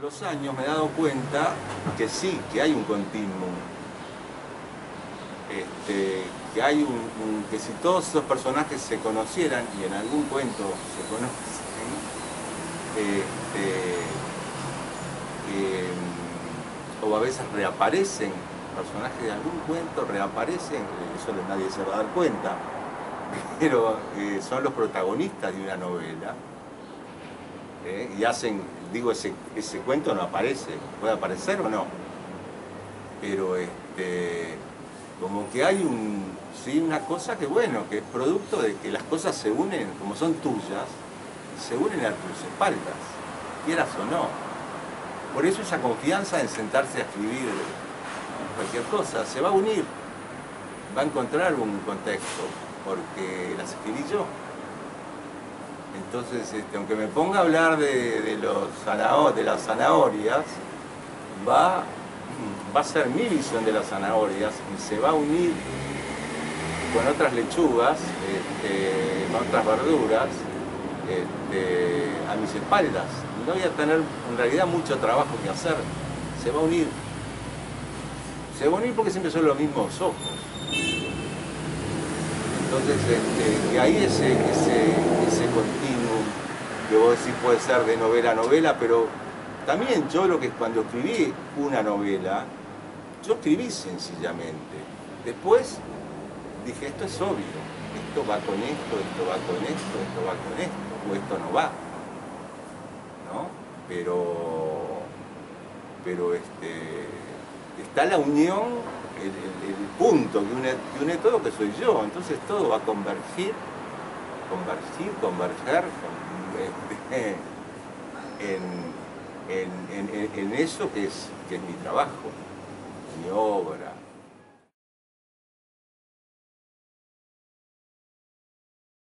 Con los años me he dado cuenta que sí, que hay un continuum. Que si todos esos personajes se conocieran, y en algún cuento se conocen, o a veces reaparecen, personajes de algún cuento reaparecen, eso nadie se va a dar cuenta, pero son los protagonistas de una novela, y hacen, digo, ese cuento no aparece, puede aparecer o no, pero como que hay una cosa que, bueno, que es producto de que las cosas se unen, como son tuyas, se unen a tus espaldas, quieras o no. Por eso esa confianza en sentarse a escribir cualquier cosa, se va a unir, va a encontrar un contexto, porque las escribí yo. Entonces, aunque me ponga a hablar de las zanahorias, va a ser mi visión de las zanahorias y se va a unir con otras lechugas, con otras verduras, a mis espaldas. No voy a tener en realidad mucho trabajo que hacer, se va a unir. Se va a unir porque siempre son los mismos ojos. Entonces, que ahí ese continuum, que vos decís puede ser de novela a novela, pero también yo lo que cuando escribí una novela, yo escribí sencillamente. Después dije, esto es obvio, esto va con esto, esto va con esto, esto va con esto, o esto no va, ¿no? Pero está la unión, el punto que une todo, que soy yo. Entonces todo va a converger en eso que es mi trabajo, mi obra.